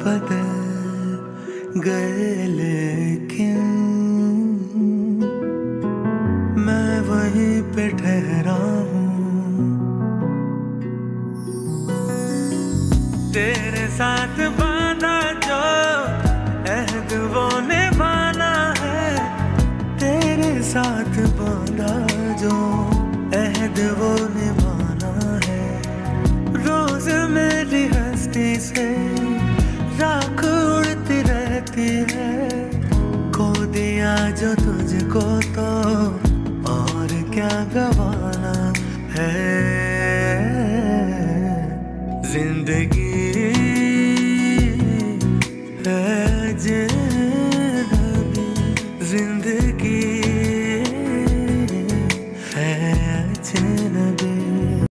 बदल गए लेकिन मैं वहीं पे ठहरा हूँ। तेरे साथ बांधा जो अहद वो निभाना है, तेरे साथ बांधा जो अहद वो निभाना है। रोज मेरी हस्ती से राख उड़ती रहती है, खो दिया जो तुझको तो और क्या गवाना है।